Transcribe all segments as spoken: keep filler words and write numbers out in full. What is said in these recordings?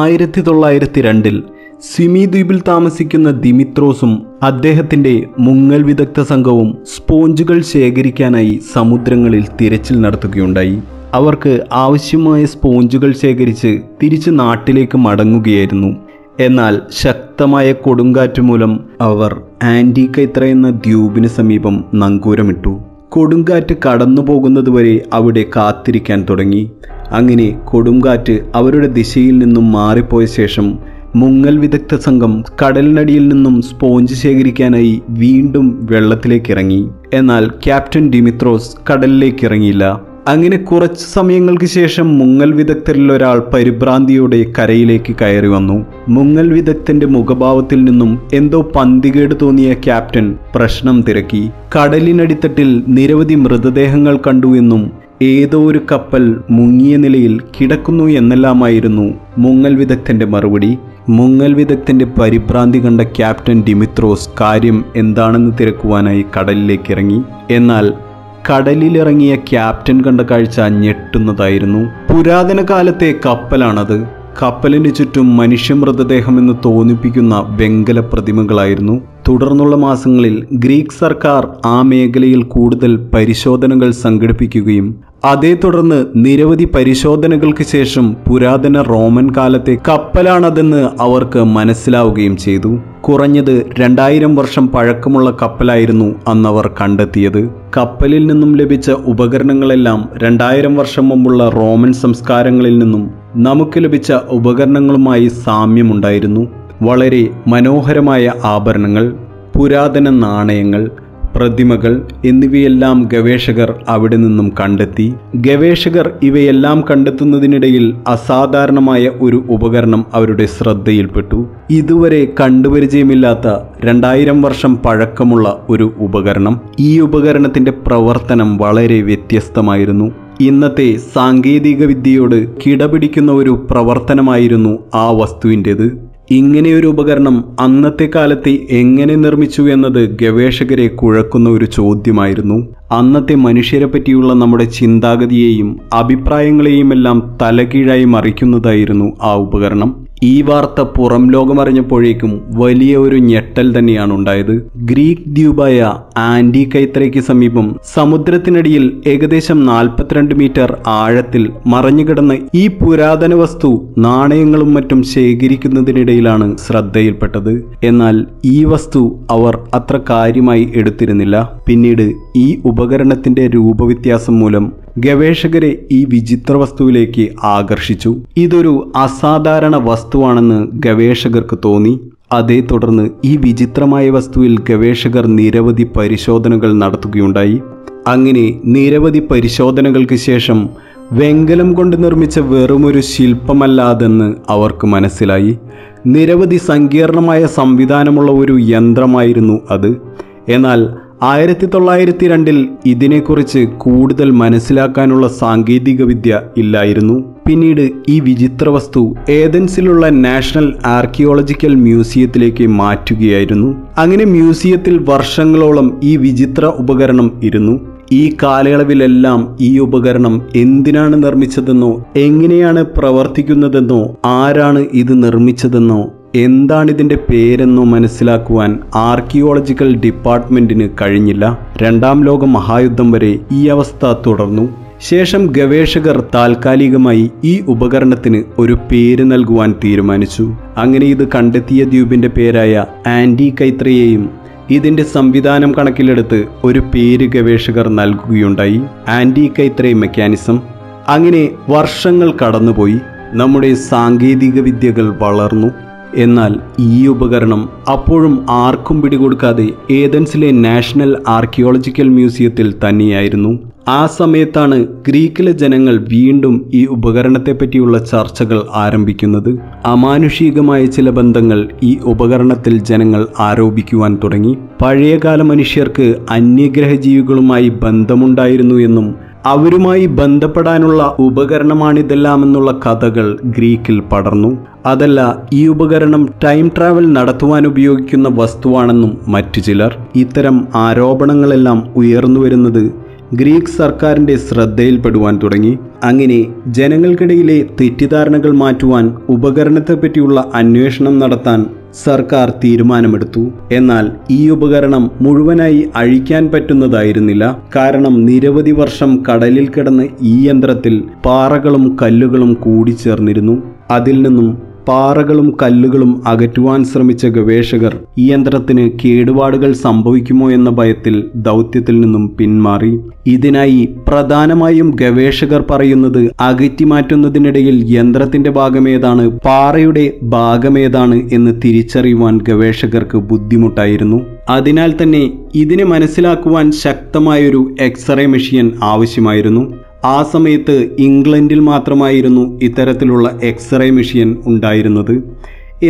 ആയിരത്തി തൊള്ളായിരത്തി രണ്ടിൽ സിമി ദ്വീപിൽ താമസിക്കുന്ന ദിമിത്രോസും അദ്ദേഹത്തിൻ്റെ മുങ്ങൽ വിദഗ്ധ സംഘവും സ്പോഞ്ചുകൾ ശേഖരിക്കാനായി സമുദ്രങ്ങളിൽ തിരച്ചിൽ നടത്തുകയുണ്ടായി. അവർക്ക് ആവശ്യമായ സ്പോഞ്ചുകൾ ശേഖരിച്ച് തിരിച്ച് നാട്ടിലേക്ക് മടങ്ങുകയായിരുന്നു. എന്നാൽ ശക്തമായ കൊടുങ്കാറ്റ് മൂലം അവർ ആന്റികൈത്ര എന്ന ദ്വീപിന് സമീപം നങ്കൂരമിട്ടു. കൊടുങ്കാറ്റ് കടന്നു പോകുന്നതുവരെ അവിടെ കാത്തിരിക്കാൻ തുടങ്ങി. അങ്ങനെ കൊടുങ്കാറ്റ് അവരുടെ ദിശയിൽ നിന്നും മാറിപ്പോയ ശേഷം മുങ്ങൽ വിദഗ്ധ സംഘം കടലിനടിയിൽ നിന്നും സ്പോഞ്ച് ശേഖരിക്കാനായി വീണ്ടും വെള്ളത്തിലേക്ക് ഇറങ്ങി. എന്നാൽ ക്യാപ്റ്റൻ ദിമിത്രോസ് കടലിലേക്ക് ഇറങ്ങിയില്ല. അങ്ങനെ കുറച്ച് സമയങ്ങൾക്ക് ശേഷം മുങ്ങൽ വിദഗ്ധരിൽ ഒരാൾ പരിഭ്രാന്തിയോടെ കരയിലേക്ക് കയറി വന്നു. മുങ്ങൽ വിദഗ്ധന്റെ മുഖഭാവത്തിൽ നിന്നും എന്തോ പന്തികേട് തോന്നിയ ക്യാപ്റ്റൻ പ്രശ്നം തിരക്കി. കടലിനടിത്തട്ടിൽ നിരവധി മൃതദേഹങ്ങൾ കണ്ടു എന്നും ഏതോ ഒരു കപ്പൽ മുങ്ങിയ നിലയിൽ കിടക്കുന്നു എന്നെല്ലാമായിരുന്നു മുങ്ങൽ വിദഗ്ധന്റെ മറുപടി. മുങ്ങൽ വിദഗ്ധന്റെ പരിഭ്രാന്തി കണ്ട ക്യാപ്റ്റൻ ദിമിത്രോസ് കാര്യം എന്താണെന്ന് തിരക്കുവാനായി കടലിലേക്ക് ഇറങ്ങി. എന്നാൽ കടലിലിറങ്ങിയ ക്യാപ്റ്റൻ കണ്ട കാഴ്ച ഞെട്ടുന്നതായിരുന്നു. പുരാതന കാലത്തെ കപ്പലാണത്. കപ്പലിന് ചുറ്റും മനുഷ്യമൃതദേഹമെന്ന് തോന്നിപ്പിക്കുന്ന വെങ്കല പ്രതിമകളായിരുന്നു. തുടർന്നുള്ള മാസങ്ങളിൽ ഗ്രീക്ക് സർക്കാർ ആ മേഖലയിൽ കൂടുതൽ പരിശോധനകൾ സംഘടിപ്പിക്കുകയും അതേ തുടർന്ന് നിരവധി പരിശോധനകൾക്ക് ശേഷം പുരാതന റോമൻ കാലത്തെ കപ്പലാണതെന്ന് അവർക്ക് മനസ്സിലാവുകയും ചെയ്തു. കുറഞ്ഞത് രണ്ടായിരം വർഷം പഴക്കമുള്ള കപ്പലായിരുന്നു അന്നവർ കണ്ടെത്തിയത്. കപ്പലിൽ നിന്നും ലഭിച്ച ഉപകരണങ്ങളെല്ലാം രണ്ടായിരം വർഷം മുമ്പുള്ള റോമൻ സംസ്കാരങ്ങളിൽ നിന്നും നമുക്ക് ലഭിച്ച ഉപകരണങ്ങളുമായി സാമ്യമുണ്ടായിരുന്നു. വളരെ മനോഹരമായ ആഭരണങ്ങൾ, പുരാതന നാണയങ്ങൾ, പ്രതിമകൾ എന്നിവയെല്ലാം ഗവേഷകർ അവിടെ നിന്നും കണ്ടെത്തി. ഗവേഷകർ ഇവയെല്ലാം കണ്ടെത്തുന്നതിനിടയിൽ അസാധാരണമായ ഒരു ഉപകരണം അവരുടെ ശ്രദ്ധയിൽപ്പെട്ടു. ഇതുവരെ കണ്ടുപരിചയമില്ലാത്ത രണ്ടായിരം വർഷം പഴക്കമുള്ള ഒരു ഉപകരണം. ഈ ഉപകരണത്തിൻ്റെ പ്രവർത്തനം വളരെ വ്യത്യസ്തമായിരുന്നു. ഇന്നത്തെ സാങ്കേതിക വിദ്യയോട് കിടപിടിക്കുന്ന ഒരു പ്രവർത്തനമായിരുന്നു ആ വസ്തുവിൻ്റേത്. ഇങ്ങനെയൊരു ഉപകരണം അന്നത്തെ കാലത്ത് എങ്ങനെ നിർമ്മിച്ചു എന്നത് ഗവേഷകരെ കുഴക്കുന്ന ഒരു ചോദ്യമായിരുന്നു. അന്നത്തെ മനുഷ്യരെ പറ്റിയുള്ള നമ്മുടെ ചിന്താഗതിയെയും അഭിപ്രായങ്ങളെയുമെല്ലാം തലകീഴായി മറിക്കുന്നതായിരുന്നു ആ ഉപകരണം. ഈ വാർത്ത പുറം ലോകമറിഞ്ഞപ്പോഴേക്കും വലിയ ഒരു ഞെട്ടൽ തന്നെയാണ് ഉണ്ടായത്. ഗ്രീക്ക് ദ്വീപായ ആന്റികൈത്രയ്ക്ക് സമീപം സമുദ്രത്തിനടിയിൽ ഏകദേശം നാൽപ്പത്തിരണ്ട് മീറ്റർ ആഴത്തിൽ മറഞ്ഞുകിടന്ന ഈ പുരാതന വസ്തു നാണയങ്ങളും മറ്റും ശേഖരിക്കുന്നതിനിടയിലാണ് ശ്രദ്ധയിൽപ്പെട്ടത്. എന്നാൽ ഈ വസ്തു അവർ അത്ര കാര്യമായി എടുത്തിരുന്നില്ല. പിന്നീട് ഈ ഉപകരണത്തിന്റെ രൂപവ്യത്യാസം മൂലം ഗവേഷകരെ ഈ വിചിത്ര വസ്തുവിലേക്ക് ആകർഷിച്ചു. ഇതൊരു അസാധാരണ വസ്തുവാണെന്ന് ഗവേഷകർക്ക് തോന്നി. അതേ തുടർന്ന് ഈ വിചിത്രമായ വസ്തുവിൽ ഗവേഷകർ നിരവധി പരിശോധനകൾ നടത്തുകയുണ്ടായി. അങ്ങനെ നിരവധി പരിശോധനകൾക്ക് ശേഷം വെങ്കലം കൊണ്ട് നിർമ്മിച്ച വെറുമൊരു ശില്പമല്ലാതെന്ന് അവർക്ക് മനസ്സിലായി. നിരവധി സങ്കീർണമായ സംവിധാനമുള്ള ഒരു യന്ത്രമായിരുന്നു അത്. എന്നാൽ ആയിരത്തി തൊള്ളായിരത്തി രണ്ടിൽ ഇതിനെക്കുറിച്ച് കൂടുതൽ മനസ്സിലാക്കാനുള്ള സാങ്കേതികവിദ്യ ഇല്ലായിരുന്നു. പിന്നീട് ഈ വിചിത്ര വസ്തു ഏതൻസിലുള്ള നാഷണൽ ആർക്കിയോളജിക്കൽ മ്യൂസിയത്തിലേക്ക് മാറ്റുകയായിരുന്നു. അങ്ങനെ മ്യൂസിയത്തിൽ വർഷങ്ങളോളം ഈ വിചിത്ര ഉപകരണം ഇരുന്നു. ഈ കാലയളവിലെല്ലാം ഈ ഉപകരണം എന്തിനാണ് നിർമ്മിച്ചതെന്നോ എങ്ങനെയാണ് പ്രവർത്തിക്കുന്നതെന്നോ ആരാണ് ഇത് നിർമ്മിച്ചതെന്നോ എന്താണിതിൻ്റെ പേരെന്നോ മനസ്സിലാക്കുവാൻ ആർക്കിയോളജിക്കൽ ഡിപ്പാർട്ട്മെൻറ്റിന് കഴിഞ്ഞില്ല. രണ്ടാം ലോക മഹായുദ്ധം വരെ ഈ അവസ്ഥ തുടർന്നു. ശേഷം ഗവേഷകർ താൽക്കാലികമായി ഈ ഉപകരണത്തിന് ഒരു പേര് നൽകുവാൻ തീരുമാനിച്ചു. അങ്ങനെ ഇത് കണ്ടെത്തിയ ദ്വീപിൻ്റെ പേരായ ആന്റികൈത്രയെയും ഇതിൻ്റെ സംവിധാനം കണക്കിലെടുത്ത് ഒരു പേര് ഗവേഷകർ നൽകുകയുണ്ടായി, ആന്റികൈത്ര മെക്കാനിസം. അങ്ങനെ വർഷങ്ങൾ കടന്നുപോയി. നമ്മുടെ സാങ്കേതിക വിദ്യകൾ വളർന്നു. എന്നാൽ ഈ ഉപകരണം അപ്പോഴും ആർക്കും പിടികൊടുക്കാതെ ഏതൻസിലെ നാഷണൽ ആർക്കിയോളജിക്കൽ മ്യൂസിയത്തിൽ തന്നെയായിരുന്നു. ആ സമയത്താണ് ഗ്രീക്കിലെ ജനങ്ങൾ വീണ്ടും ഈ ഉപകരണത്തെപ്പറ്റിയുള്ള ചർച്ചകൾ ആരംഭിക്കുന്നത്. അമാനുഷികമായ ചില ബന്ധങ്ങൾ ഈ ഉപകരണത്തിൽ ജനങ്ങൾ ആരോപിക്കുവാൻ തുടങ്ങി. പഴയകാല മനുഷ്യർക്ക് അന്യഗ്രഹജീവികളുമായി ബന്ധമുണ്ടായിരുന്നു എന്നും അവരുമായി ബന്ധപ്പെടാനുള്ള ഉപകരണമാണിതെല്ലാമെന്നുള്ള കഥകൾ ഗ്രീക്കിൽ പടർന്നു. അതല്ല, ഈ ഉപകരണം ടൈം ട്രാവൽ നടത്തുവാൻ ഉപയോഗിക്കുന്ന വസ്തുവാണെന്നും മറ്റു ചിലർ. ഇത്തരം ആരോപണങ്ങളെല്ലാം ഉയർന്നു വരുന്നത് ഗ്രീക്ക് സർക്കാരിൻ്റെ ശ്രദ്ധയിൽപ്പെടുവാൻ തുടങ്ങി. അങ്ങനെ ജനങ്ങൾക്കിടയിലെ തെറ്റിദ്ധാരണകൾ മാറ്റുവാൻ ഉപകരണത്തെപ്പറ്റിയുള്ള അന്വേഷണം നടത്താൻ സർക്കാർ തീരുമാനമെടുത്തു. എന്നാൽ ഈ ഉപകരണം മുഴുവനായി അഴിക്കാൻ പറ്റുന്നതായിരുന്നില്ല. കാരണം നിരവധി വർഷം കടലിൽ കിടന്ന് ഈ യന്ത്രത്തിൽ പാറകളും കല്ലുകളും കൂടിച്ചേർന്നിരുന്നു. അതിൽ നിന്നും പാറകളും കല്ലുകളും അകറ്റുവാൻ ശ്രമിച്ച ഗവേഷകർ ഈ യന്ത്രത്തിന് കേടുപാടുകൾ സംഭവിക്കുമോ എന്ന ഭയത്തിൽ ദൗത്യത്തിൽ നിന്നും പിന്മാറി. ഇതിനായി പ്രധാനമായും ഗവേഷകർ പറയുന്നത് അകറ്റിമാറ്റുന്നതിനിടയിൽ യന്ത്രത്തിന്റെ ഭാഗമേതാണ്, പാറയുടെ ഭാഗമേതാണ് എന്ന് തിരിച്ചറിയുവാൻ ഗവേഷകർക്ക് ബുദ്ധിമുട്ടായിരുന്നു. അതിനാൽ തന്നെ ഇതിനെ മനസ്സിലാക്കുവാൻ ശക്തമായൊരു എക്സ്റേ മെഷീൻ ആവശ്യമായിരുന്നു. ആ സമയത്ത് ഇംഗ്ലണ്ടിൽ മാത്രമായിരുന്നു ഇത്തരത്തിലുള്ള എക്സ്റേ മെഷീൻ ഉണ്ടായിരുന്നത്.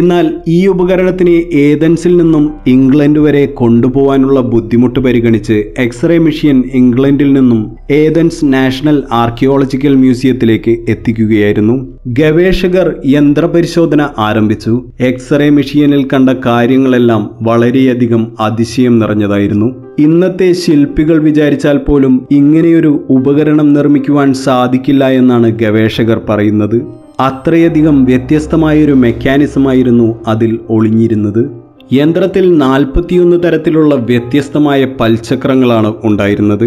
എന്നാൽ ഈ ഉപകരണത്തിന് ഏതൻസിൽ നിന്നും ഇംഗ്ലണ്ട് വരെ കൊണ്ടുപോകാനുള്ള ബുദ്ധിമുട്ട് പരിഗണിച്ച് എക്സ്റേ മെഷീൻ ഇംഗ്ലണ്ടിൽ നിന്നും ഏതൻസ് നാഷണൽ ആർക്കിയോളജിക്കൽ മ്യൂസിയത്തിലേക്ക് എത്തിക്കുകയായിരുന്നു. ഗവേഷകർ യന്ത്രപരിശോധന ആരംഭിച്ചു. എക്സ്റേ മെഷീനിൽ കണ്ട കാര്യങ്ങളെല്ലാം വളരെയധികം അതിശയം നിറഞ്ഞതായിരുന്നു. ഇന്നത്തെ ശില്പികൾ വിചാരിച്ചാൽ പോലും ഇങ്ങനെയൊരു ഉപകരണം നിർമ്മിക്കുവാൻ സാധിക്കില്ല എന്നാണ് ഗവേഷകർ പറയുന്നത്. അത്രയധികം വ്യത്യസ്തമായൊരു മെക്കാനിസമായിരുന്നു അതിൽ ഒളിഞ്ഞിരുന്നത്. യന്ത്രത്തിൽ നാൽപ്പത്തിയൊന്ന് തരത്തിലുള്ള വ്യത്യസ്തമായ പൽചക്രങ്ങളാണ് ഉണ്ടായിരുന്നത്.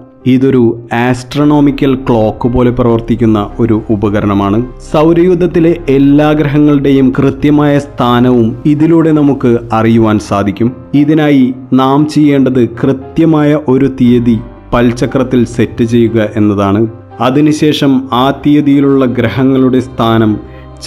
ഇതൊരു ആസ്ട്രോണോമിക്കൽ ക്ലോക്ക് പോലെ പ്രവർത്തിക്കുന്ന ഒരു ഉപകരണമാണ്. സൗരയൂഥത്തിലെ എല്ലാ ഗ്രഹങ്ങളുടെയും കൃത്യമായ സ്ഥാനവും ഇതിലൂടെ നമുക്ക് അറിയുവാൻ സാധിക്കും. ഇതിനായി നാം ചെയ്യേണ്ടത് കൃത്യമായ ഒരു തീയതി പൽചക്രത്തിൽ സെറ്റ് ചെയ്യുക എന്നതാണ്. അതിനുശേഷം ആ തീയതിയിലുള്ള ഗ്രഹങ്ങളുടെ സ്ഥാനം,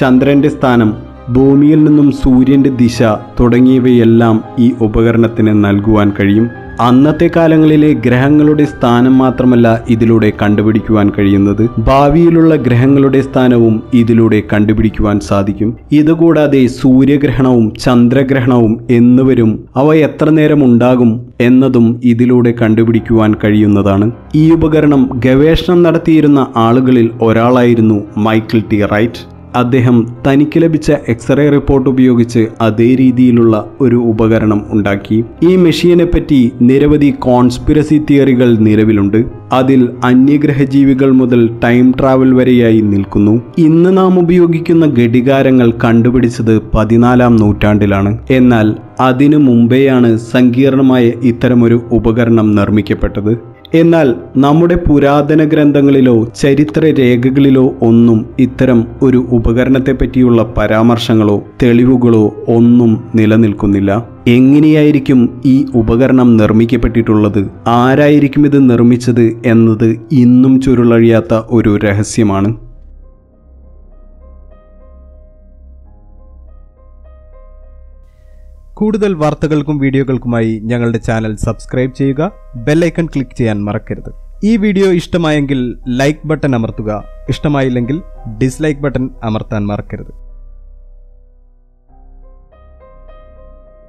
ചന്ദ്രൻ്റെ സ്ഥാനം, ഭൂമിയിൽ നിന്നും സൂര്യൻ്റെ ദിശ തുടങ്ങിയവയെല്ലാം ഈ ഉപകരണത്തിന് നൽകുവാൻ കഴിയും. അന്നത്തെ കാലങ്ങളിലെ ഗ്രഹങ്ങളുടെ സ്ഥാനം മാത്രമല്ല ഇതിലൂടെ കണ്ടുപിടിക്കുവാൻ കഴിയുന്നത്, ഭാവിയിലുള്ള ഗ്രഹങ്ങളുടെ സ്ഥാനവും ഇതിലൂടെ കണ്ടുപിടിക്കുവാൻ സാധിക്കും. ഇതുകൂടാതെ സൂര്യഗ്രഹണവും ചന്ദ്രഗ്രഹണവും എന്നുവരും അവ എത്ര നേരം ഉണ്ടാകും എന്നതും ഇതിലൂടെ കണ്ടുപിടിക്കുവാൻ കഴിയുന്നതാണ്. ഈ ഉപകരണം ഗവേഷണം നടത്തിയിരുന്ന ആളുകളിൽ ഒരാളായിരുന്നു മൈക്കിൾ ടി റൈറ്റ്. അദ്ദേഹം തനിക്ക് ലഭിച്ച എക്സ്റേ റിപ്പോർട്ട് ഉപയോഗിച്ച് അതേ രീതിയിലുള്ള ഒരു ഉപകരണം ഉണ്ടാക്കി. ഈ മെഷീനെ പറ്റി നിരവധി കോൺസ്പിരസി തിയറികൾ നിലവിലുണ്ട്. അതിൽ അന്യഗ്രഹജീവികൾ മുതൽ ടൈം ട്രാവൽ വരെയായി നിൽക്കുന്നു. ഇന്ന് നാം ഉപയോഗിക്കുന്ന ഘടികാരങ്ങൾ കണ്ടുപിടിച്ചത് പതിനാലാം നൂറ്റാണ്ടിലാണ്. എന്നാൽ അതിനു മുമ്പേയാണ് സങ്കീർണമായ ഇത്തരമൊരു ഉപകരണം നിർമ്മിക്കപ്പെട്ടത്. എന്നാൽ നമ്മുടെ പുരാതന ഗ്രന്ഥങ്ങളിലോ ചരിത്ര രേഖകളിലോ ഒന്നും ഇത്തരം ഒരു ഉപകരണത്തെപ്പറ്റിയുള്ള പരാമർശങ്ങളോ തെളിവുകളോ ഒന്നും നിലനിൽക്കുന്നില്ല. എങ്ങനെയായിരിക്കും ഈ ഉപകരണം നിർമ്മിക്കപ്പെട്ടിട്ടുള്ളത്, ആരായിരിക്കും ഇത് നിർമ്മിച്ചത് എന്നത് ഇന്നും ചുരുളഴിയാത്ത ഒരു രഹസ്യമാണ്. കൂടുതൽ വാർത്തകൾക്കും വീഡിയോകൾക്കുമായി ഞങ്ങളുടെ ചാനൽ സബ്സ്ക്രൈബ് ചെയ്യുക. ബെല്ലൈക്കൺ ക്ലിക്ക് ചെയ്യാൻ മറക്കരുത്. ഈ വീഡിയോ ഇഷ്ടമായെങ്കിൽ ലൈക്ക് ബട്ടൺ അമർത്തുക. ഇഷ്ടമായില്ലെങ്കിൽ ഡിസ്ലൈക്ക് ബട്ടൺ അമർത്താൻ മറക്കരുത്.